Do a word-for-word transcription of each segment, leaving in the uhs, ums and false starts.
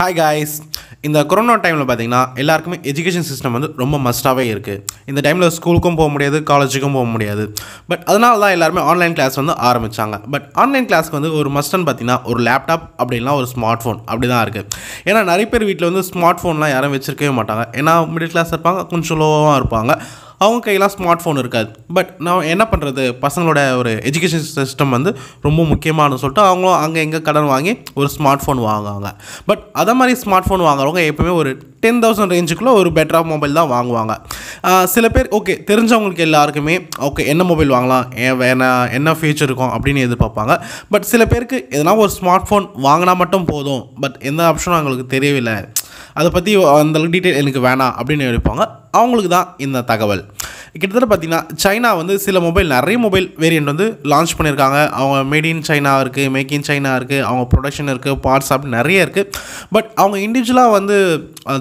Hi guys, in the corona time la pathina education system vandu romba must ah irukku. In the time la school ku po mudiyadhu, college ku po mudiyadhu. But adanal da ellarume online class vandu aarambichanga. But online class ku vandu or must nu pathina or laptop appadi illa or smartphone appadi da irukku. Ena nariya per veetla vandu smartphone la yarum vechirukave maatanga. Ena middle class irpaanga konjam low ah irpaanga. Avanga kaiyila smartphone irukad. But now enna pandrathu pasangaloda or education system vandu romba mukkiyamaanu solta avanga anga enga kadan vaangi or smartphone vaangaanga. But அதே மாதிரி smartphone வாங்குறவங்க எப்பவுமே ஒரு ten thousand ரேஞ்சுக்குள்ள ஒரு பெட்டரா mobile தான் வாங்குவாங்க. சில பேர் ஓகே தெரிஞ்சவங்களுக்கு எல்லாருக்குமே ஓகே என்ன மொபைல் வாங்கலாம் என்ன என்ன ஃபீச்சர் இருக்கும் அப்படினு எதிர்பார்ப்பாங்க. பட் சில பேருக்கு எதனா ஒரு ஸ்மார்ட்போன் வாங்கினா மட்டும் போதும், பட் எந்த ஆப்ஷனும் அவங்களுக்கு தெரியவில்லை, அதை பற்றி அந்த டீட்டெயில் எனக்கு வேணாம் அப்படின்னு நினைப்பாங்க. அவங்களுக்கு தான் இந்த தகவல். கிட்டத்தட்ட பார்த்தீங்கன்னா சைனா வந்து சில மொபைல் நிறைய மொபைல் வேரியண்ட் வந்து லான்ச் பண்ணியிருக்காங்க. அவங்க மேட் இன் சைனா இருக்குது, மேக் இன் சைனா இருக்குது, அவங்க ப்ரொடக்ஷன் இருக்குது, பார்ட்ஸ் அப்படி நிறைய இருக்குது. பட் அவங்க இண்டிவிஜுவலாக வந்து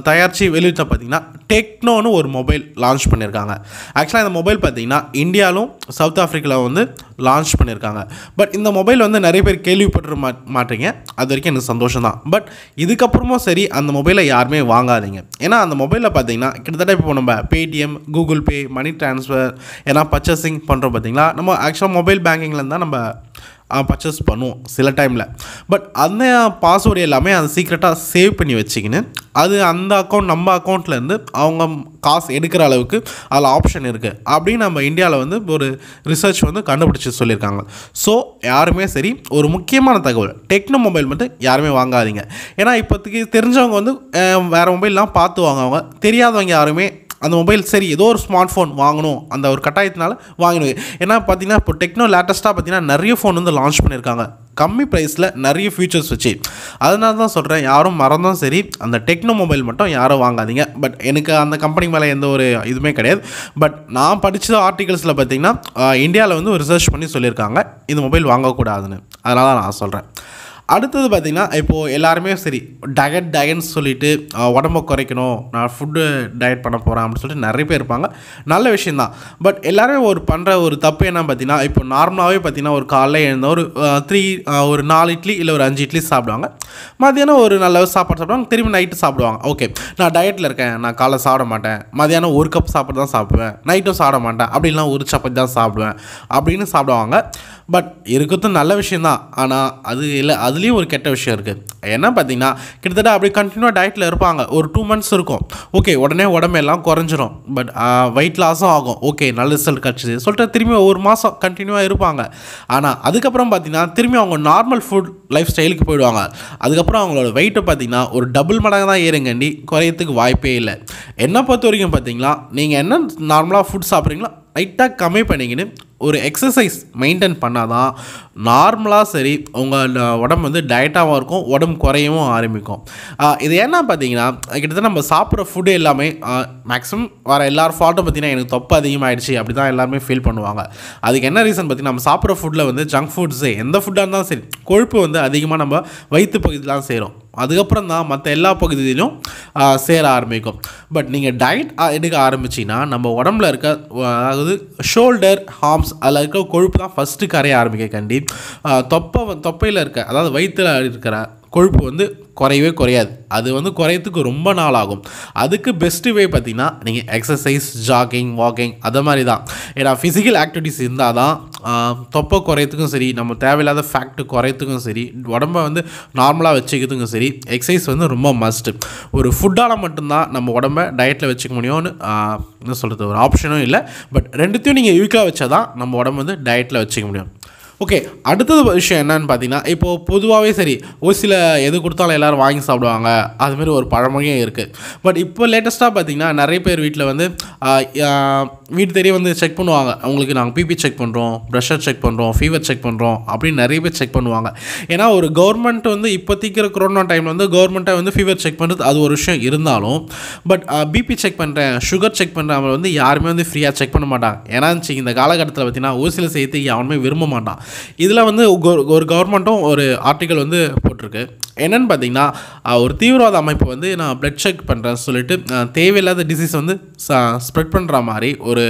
தயாரித்து வெளியிட்ட பார்த்தீங்கன்னா டெக்னோன்னு ஒரு மொபைல் லான்ச் பண்ணியிருக்காங்க. ஆக்சுவலாக இந்த மொபைல் பார்த்தீங்கன்னா இந்தியாவிலும் சவுத் ஆஃப்ரிக்காவில் வந்து லான்ச் பண்ணியிருக்காங்க. பட் இந்த மொபைல் வந்து நிறைய பேர் கேள்விப்பட்டு மா மாட்டீங்க அது வரைக்கும் எனக்கு சந்தோஷம் தான். பட் இதுக்கப்புறமும் சரி அந்த மொபைலை யாருமே வாங்காதீங்க. ஏன்னா அந்த மொபைலில் பார்த்தீங்கன்னா கிட்டத்தட்ட இப்போ நம்ம பேடிஎம், கூகுள் பே, மணி ட்ரான்ஸ்ஃபர் ஏன்னா பர்ச்சேசிங் பண்ணுறோம் பார்த்தீங்களா, நம்ம ஆக்சுவலாக மொபைல் பேங்கிங்கில் இருந்தால் நம்ம பர்ச்சேஸ் பண்ணுவோம் சில டைமில். பட் அந்த பாஸ்வேர்டு எல்லாமே அதை சீக்ரெட்டாக சேவ் பண்ணி வச்சுக்கின்னு அது அந்த அக்கௌண்ட் நம்ம அக்கௌண்ட்லேருந்து அவங்க காசு எடுக்கிற அளவுக்கு அதில் ஆப்ஷன் இருக்குது அப்படின்னு நம்ம இந்தியாவில் வந்து ஒரு ரிசர்ச் வந்து கண்டுபிடிச்சி சொல்லியிருக்காங்க. ஸோ யாருமே சரி ஒரு முக்கியமான தகவல் டெக்னோ மொபைல் மட்டும் யாருமே வாங்காதீங்க. ஏன்னா இப்போதைக்கு தெரிஞ்சவங்க வந்து வேறு மொபைல்லாம் பார்த்து வாங்குவாங்க, தெரியாதவங்க யாருமே அந்த மொபைல் சரி ஏதோ ஒரு ஸ்மார்ட் ஃபோன் வாங்கணும் அந்த ஒரு கட்டாயத்தினால வாங்கினது. ஏன்னா பார்த்தீங்கன்னா இப்போ டெக்னோ லேட்டஸ்ட்டாக பார்த்தீங்கன்னா நிறைய ஃபோன் வந்து லான்ச் பண்ணியிருக்காங்க கம்மி ப்ரைஸில் நிறைய ஃபியூச்சர்ஸ் வச்சு. அதனால தான் சொல்கிறேன் யாரும் மறந்தும் சரி அந்த டெக்னோ மொபைல் மட்டும் யாரும் வாங்காதீங்க. பட் எனக்கு அந்த கம்பெனி மேலே எந்த ஒரு இதுவுமே கிடையாது. பட் நான் படித்த ஆர்டிகல்ஸில் பார்த்தீங்கன்னா இந்தியாவில் வந்து ரிசர்ச் பண்ணி சொல்லியிருக்காங்க இந்த மொபைல் வாங்கக்கூடாதுன்னு. அதனால தான் நான் சொல்கிறேன். அடுத்தது பார்த்திங்கன்னா இப்போது எல்லாருமே சரி டயட் டயட்னு சொல்லிவிட்டு உடம்பை குறைக்கணும் நான் ஃபுட்டு டயட் பண்ண போகிறேன் அப்படின்னு சொல்லிட்டு நிறைய பேர் இருப்பாங்க. நல்ல விஷயந்தான். பட் எல்லாருமே ஒரு பண்ணுற ஒரு தப்பு என்ன பார்த்திங்கன்னா இப்போ நார்மலாகவே பார்த்திங்கன்னா ஒரு காலையில் எழுந்த ஒரு த்ரீ ஒரு நாலு இட்லி இல்லை ஒரு அஞ்சு இட்லி சாப்பிடுவாங்க, மதியானம் ஒரு நல்ல சாப்பாடு சாப்பிடுவாங்க, திரும்பி நைட்டு சாப்பிடுவாங்க. ஓகே நான் டயட்டில் இருக்கேன் நான் காலை சாப்பிட மாட்டேன், மதியானம் ஒரு கப் சாப்பிட்டு தான் சாப்பிடுவேன், நைட்டும் சாப்பிட மாட்டேன் அப்படின்லாம் ஒரு சப்பாத்தி தான் சாப்பிடுவேன் அப்படின்னு சாப்பிடுவாங்க. பட் இருக்கிறதும் நல்ல விஷயந்தான். ஆனால் அது இல்லை அதுலேயும் ஒரு கெட்ட விஷயம் இருக்குது. என்ன பார்த்தீங்கன்னா கிட்டத்தட்ட அப்படி கண்டினியூவாக டயட்டில் இருப்பாங்க ஒரு டூ மந்த்ஸ் இருக்கும். ஓகே உடனே உடம்பெல்லாம் குறைஞ்சிரும், பட் வெயிட் லாஸும் ஆகும், ஓகே நல்ல ரிசல்ட் கிடச்சிது சொல்லிட்டு திரும்பி ஒரு மாதம் கண்டினியூவாக இருப்பாங்க. ஆனால் அதுக்கப்புறம் பார்த்தீங்கன்னா திரும்பி அவங்க நார்மல் ஃபுட் லைஃப் ஸ்டைலுக்கு போயிடுவாங்க. அதுக்கப்புறம் அவங்களோட வெயிட்டை பார்த்தீங்கன்னா ஒரு டபுள் மடங்கு தான் ஏறுங்கண்டி குறையத்துக்கு வாய்ப்பே இல்லை. என்னை பொறுத்த வரைக்கும் பார்த்தீங்கன்னா நீங்கள் என்ன நார்மலாக ஃபுட் சாப்பிட்றீங்களோ லைட்டாக கம்மி பண்ணிக்கின்னு ஒரு எக்ஸசைஸ் மெயின்டைன் பண்ணால் தான் நார்மலாக சரி உங்கள் உடம்பு வந்து டயட்டாகவும் இருக்கும், உடம்பு குறையவும் ஆரம்பிக்கும். இது ஏன்னா பார்த்தீங்கன்னா கிட்டத்தட்ட நம்ம சாப்பிட்ற ஃபுட்டு எல்லாமே மேக்ஸிமம் வர எல்லார் ஃபால்ட்டும் பார்த்திங்கன்னா எனக்கு தொப்பை அதிகமாகிடுச்சு அப்படி தான் எல்லாருமே ஃபீல் பண்ணுவாங்க. அதுக்கு என்ன ரீசன் பார்த்திங்கன்னா நம்ம சாப்பிட்ற ஃபுட்டில் வந்து ஜங்க் ஃபுட்ஸு எந்த ஃபுட்டாக இருந்தாலும் சரி கொழுப்பு வந்து அதிகமாக நம்ம வயிற்று பகுதியில் தான் சேரும், அதுக்கப்புறம் தான் மற்ற எல்லா பகுதியிலும் சேர ஆரம்பிக்கும். பட் நீங்கள் டயட் எடுக்க ஆரம்பிச்சிங்கன்னா நம்ம உடம்புல இருக்க அதாவது ஷோல்டர் ஹார்ம்ஸ் அதில் இருக்க கொழுப்பு தான் ஃபஸ்ட்டு கரைய ஆரம்பிக்க கண்டி தொப்பை தொப்பையில் இருக்க அதாவது வயிற்றில் இருக்கிற கொழுப்பு வந்து குறையவே குறையாது, அது வந்து குறையத்துக்கு ரொம்ப நாள் ஆகும். அதுக்கு பெஸ்ட்டு வே பார்த்திங்கன்னா நீங்கள் எக்ஸசைஸ் ஜாகிங் வாக்கிங் அதை மாதிரி தான். ஏன்னா ஃபிசிக்கல் ஆக்டிவிட்டிஸ் இருந்தால் தான் தொப்பை குறையத்துக்கும் சரி நம்ம தேவையில்லாத ஃபேக்ட் குறையத்துக்கும் சரி உடம்பை வந்து நார்மலாக வச்சுக்கிறதுக்கும் சரி எக்ஸசைஸ் வந்து ரொம்ப மஸ்ட்டு. ஒரு ஃபுட்டால் மட்டும்தான் நம்ம உடம்பை டயட்டில் வச்சுக்க முடியும்னு என்ன சொல்கிறது ஒரு ஆப்ஷனும் இல்லை. பட் ரெண்டுத்தையும் நீங்கள் ஈக்குவலாக வச்சா தான் நம்ம உடம்பு வந்து டயட்டில் வச்சுக்க முடியும். ஓகே அடுத்தது விஷயம் என்னன்னு பார்த்தீங்கன்னா இப்போது பொதுவாகவே சரி ஒரு சில எது கொடுத்தாலும் எல்லோரும் வாங்கி சாப்பிடுவாங்க அதுமாரி ஒரு பழமொழியும் இருக்குது. பட் இப்போ லேட்டஸ்ட்டாக பார்த்திங்கன்னா நிறைய பேர் வீட்டில் வந்து வீட்டு தெரிய வந்து செக் பண்ணுவாங்க, அவங்களுக்கு நாங்கள் பிபி செக் பண்ணுறோம், ப்ரெஷர் செக் பண்ணுறோம், ஃபீவர் செக் பண்ணுறோம் அப்படின்னு நிறைய பேர் செக் பண்ணுவாங்க. ஏன்னா ஒரு கவர்மெண்ட் வந்து இப்போத்திக்கிற கொரோனா டைமில் வந்து கவர்மெண்ட்டை வந்து ஃபீவர் செக் பண்ணுறது அது ஒரு விஷயம் இருந்தாலும் பட் பிபி செக் பண்ணுறேன் சுகர் செக் பண்ணுறேன் அவங்களை வந்து யாருமே வந்து ஃப்ரீயாக செக் பண்ண மாட்டாங்க. ஏன்னா இந்த காலகட்டத்தில் பார்த்திங்கன்னா ஒரு சில செய்தி அவனுமே விரும்ப மாட்டான். இதல வந்து ஒரு கவர்மெண்ட்டும் ஒரு ஆர்டிகல் வந்து போட்டுருக்கு என்னன்னு பாத்தீங்கன்னா ஒரு தீவிரவாத அமைப்பு வந்து நான் பிளட் செக் பண்றேன்னு சொல்லிட்டு தேவையில்லாத டிசீஸ் வந்து ஸ்ப்ரெட் பண்ற மாதிரி ஒரு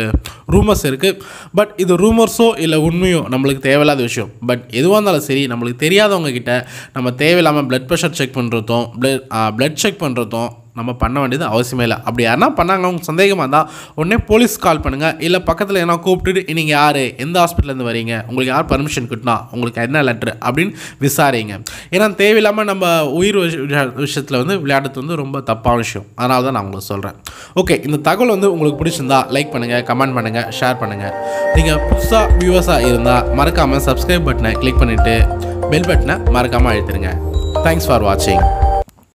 ரூமர்ஸ் இருக்கு பட் இது ரூமர்ஸோ இல்ல உண்மையோ நமக்கு தேவையில்லாத விஷயம் பட் எதுவா இருந்தாலும் சரி நமக்கு தெரியாதவங்க கிட்ட நம்ம தேவையில்லாம blood pressure check பண்றதும் blood check பண்றதும் நம்ம பண்ண வேண்டியது அவசியமே இல்ல அப்படி யாரனா பண்ணாங்கங்க சந்தேகமா இருந்தா உடனே போலீஸ் கால் பண்ணுங்க இல்ல பக்கத்துல ஏனா கூப்பிட்டு நீங்க யாரு எந்த ஹாஸ்பிடல்ல இருந்து வரீங்க உங்களுக்கு யார் பெர்மிஷன் கொடுத்தா உங்களுக்கு என்ன லெட்டர் அப்படிን விசாரிங்க ஏனா தேவையில்லாம நம்ம உயிர் விஷயத்துல வந்து விளையாடுறது வந்து ரொம்ப தப்பான விஷயம் அதனால தான் நான் உங்களுக்கு சொல்றேன் ஓகே இந்த தகவல் வந்து உங்களுக்கு பிடிச்சிருந்தா லைக் பண்ணுங்க கமெண்ட் பண்ணுங்க ஷேர் பண்ணுங்க நீங்க புதுசா வியூவர்ஸா இருந்தா மறக்காம subscribe பட்டனை click பண்ணிட்டு bell பட்டனை மறக்காம அழுத்துங்க thanks for watching